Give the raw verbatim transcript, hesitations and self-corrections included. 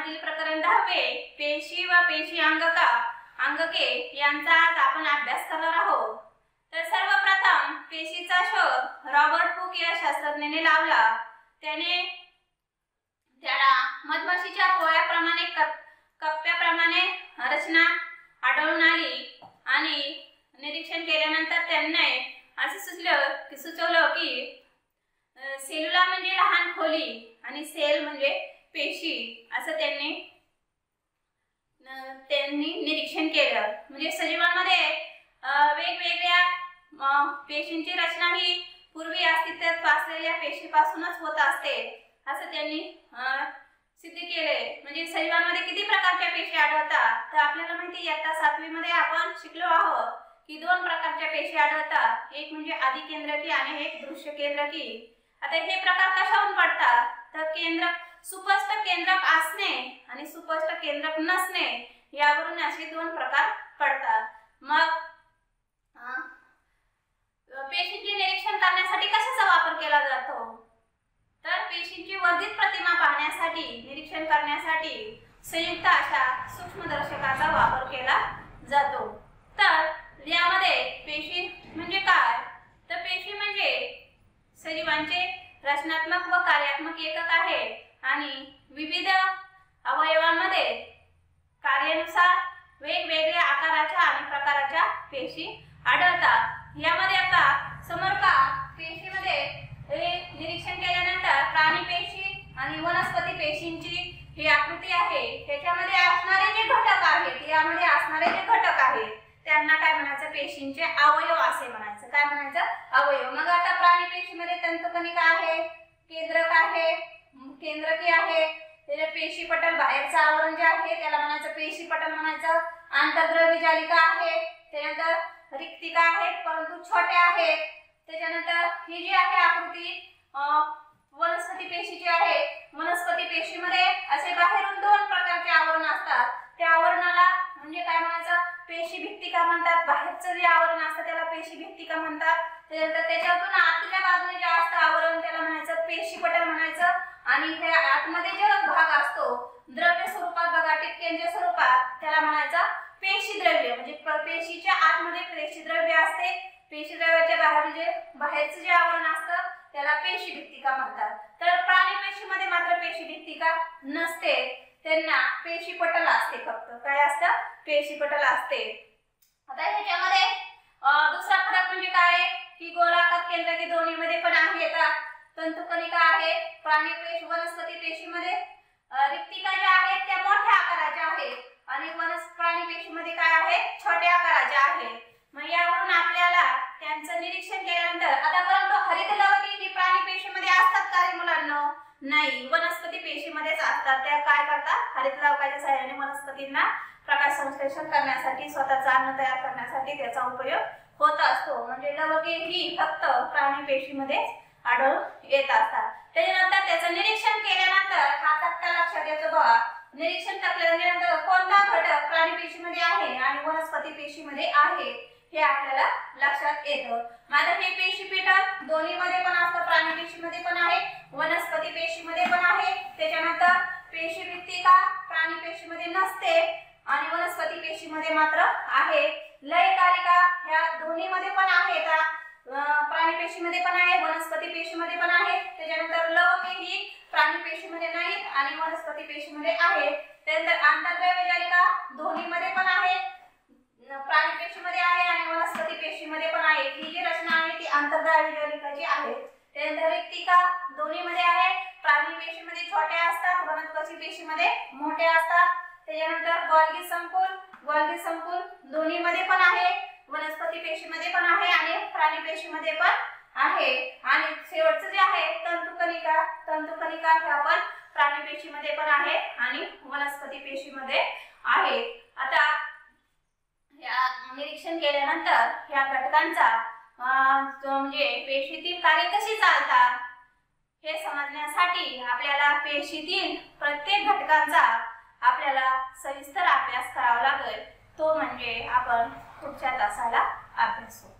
मागील प्रकरण दहावे पेशी व पेशी अंगका अंगके यांचा आज आपण अभ्यास करणार आहोत। तर सर्वप्रथम पेशीचा शोध रॉबर्ट हुक या शास्त्रज्ञाने लावला। त्याने त्याला मधमाशीच्या पोळ्याप्रमाणे कप्प्याप्रमाणे रचना आढळून आली आणि निरीक्षण केल्यानंतर त्यांना असे सुचलं की सुचवलं की सेलुला म्हणजे लहान खोली आणि सेल म्हणजे पेशी असं त्यांनी त्यांनी निरीक्षण केलं। म्हणजे सजीवांमध्ये वेगवेगळ्या पेशींची रचना ही पूर्वी अस्तित्वात असलेल्या पेशीपासूनच होत असते असं त्यांनी सिद्ध केले। म्हणजे सजीवांमध्ये किती प्रकारच्या पेशी आढळतात तर आपल्याला माहिती इयत्ता सातवी मध्ये आपण शिकलो आहोत की दोन प्रकारच्या पेशी आढळतात, एक म्हणजे आदिकेंद्रकी आणि एक दृश्यकेंद्रकी। आता हे प्रकार कशावरून पडतात तर केंद्रक सुपष्ट केंद्रक असणे आणि सुपष्ट केंद्रक नसणे यावरून असे दोन प्रकार पडतात। मग पेशींचे निरीक्षण करण्यासाठी कशाचा वापर केला जातो तर पेशींची वर्धित प्रतिमा पाहण्यासाठी निरीक्षण करण्यासाठी संयुक्त अशा सूक्ष्मदर्शकाचा वापर केला जातो। तर यामध्ये पेशी म्हणजे काय तर पेशी म्हणजे सजीवांचे रचनात्मक व कार्यात्मक एकक आहे आणि विविध अवयवांमध्ये कार्यानुसार वेगवेगळ्या आकाराच्या आणि प्रकाराच्या पेशी आढळतात। यामध्ये आता समोर का पेशीमध्ये हे निरीक्षण केल्यानंतर प्राणी पेशी आणि वनस्पती पेशींची ही आकृती आहे। त्याच्यामध्ये असणारे जे घटक आहेत यामध्ये असणारे जे घटक आहेत त्यांना काय म्हणायचं पेशींचे अवयव असे म्हणायचं। काय म्हणायचं अवयव। मग आता प्राणी पेशी मध्ये तंतुकणिका आहे, केंद्रक आहे, केंद्रकी आहे, त्याच्या पेशीपटल बाहेरचं आवरण जे आहे त्याला म्हणायचं पेशीपटल म्हणायचं। आंतरद्रव्यजालिका आहे, त्यानंतर रिक्तिका आहेत परंतु छोट्या आहेत। त्याच्यानंतर ही जी आहे आकृती वनस्पती पेशीची आहे। वनस्पती पेशीमध्ये असे बाहेरून दोन प्रकारचे आवरण असतात, त्या आवरणाला म्हणजे काय म्हणायचं पेशी भित्तिका म्हणतात। बाहेरचं जे आवरण असतं त्याला पेशी भित्तिका म्हणतात। त्यानंतर त्याच्यातून आतल्या बाजूने जे असतं आवरण त्याला म्हणायचं पेशीपटल म्हणायचं आणि त्या आतमध्ये जे भाग असतो द्रव्य स्वरूपात बघा टिपकेंच्या स्वरूपात त्याला म्हणायचं पेशीद्रव्य। म्हणजे पेशीच्या आतमध्ये पेशीद्रव्य असते, पेशीद्रव्याच्या बाहेर जे बाहेरचं जे आवरण असतं त्याला पेशी भित्तिका म्हणतात। तर प्राणी पेशीमध्ये मात्र पेशी भित्तिका नसते, त्यांना पेशीपटल असते, फक्त काय असतं पेशीपटल असते। आता ह्याच्यामध्ये दुसरा फरक म्हणजे काय की गोलाकार केंद्रकी दोन्ही मध्ये पण आहे, तंतुकणिका आहे, प्राणी पेशी वनस्पती पेशीमध्ये रिक्तिका ज्या आहेत त्या मोठ्या आकाराच्या आहेत आणि वनस्पती प्राणी पेशीमध्ये काय आहे छोट्या आकाराच्या आहे। मग यावरून आपल्याला त्यांचं निरीक्षण केल्यानंतर आता परंतु हरित लवणी ही प्राणी पेशीमध्ये असतात का रे मुलांना, नाही, वनस्पती पेशीमध्येच असतात। त्या काय करतात हरित लवकाच्या सहाय्याने वनस्पतींना प्रकाश संश्लेषण करण्यासाठी स्वतःचा अन्न तयार करण्यासाठी त्याचा उपयोग होत असतो। म्हणजे लवके ही फक्त प्राणी पेशीमध्ये आढळून येत असतात। त्याच्यानंतर त्याचं निरीक्षण केल्यानंतर हा तक्ता लक्षात येतो बघा, निरीक्षण केल्यानंतर कोणता घटक प्राणी पेशीमध्ये आहे आणि वनस्पती पेशीमध्ये आहे हे आपल्याला लक्षात येतं। मात्र हे पेशीपटल दोन्ही मध्ये पण असतं, प्राणी पेशीमध्ये पण आहे, वनस्पती पेशीमध्ये पण आहे। त्याच्यानंतर पेशी भित्तिका प्राणी पेशीमध्ये नसते आणि वनस्पती पेशीमध्ये मात्र आहे। लयकारिका ह्या दोन्ही मध्ये पण आहे, प्राणी पेशीमध्ये पण आहे, वनस्पती पेशीमध्ये पण आहे। त्याच्यानंतर लवके ही प्राणी पेशीमध्ये नाही आणि वनस्पती पेशीमध्ये आहे। त्यानंतर आंतरद्रव्यजालिका दोन्ही मध्ये पण आहे, प्राणी पेशीमध्ये आहे आणि वनस्पती पेशीमध्ये पण आहे। ही जी रचना आहे ती आंतरद्रव्यजालिकाची आहे। त्यानंतर रिक्तिका दोन्ही मध्ये आहे, प्राणी पेशीमध्ये छोट्या असतात, वनस्पती पेशीमध्ये मोठ्या असतात। त्यानंतर गोल्गी संकुल गोल्गी संकुल दोन्ही मध्ये पण आहे, वनस्पती पेशीमध्ये पण आहे आणि प्राणी पेशीमध्ये पण आहे। आणि शेवटचं जे आहे तंतुकणिका तंतुकणिका हे आपण प्राणी पेशीमध्ये पण आहे आणि वनस्पती पेशीमध्ये आहे। आता या निरीक्षण केल्यानंतर या घटकांचा म्हणजे पेशीतील कार्य कशी चालतात हे समजण्यासाठी आपल्याला पेशीतील प्रत्येक घटकांचा आपल्याला सविस्तर अभ्यास करावा लागेल, तो म्हणजे आपण पुढच्या तासाला अभ्यासू।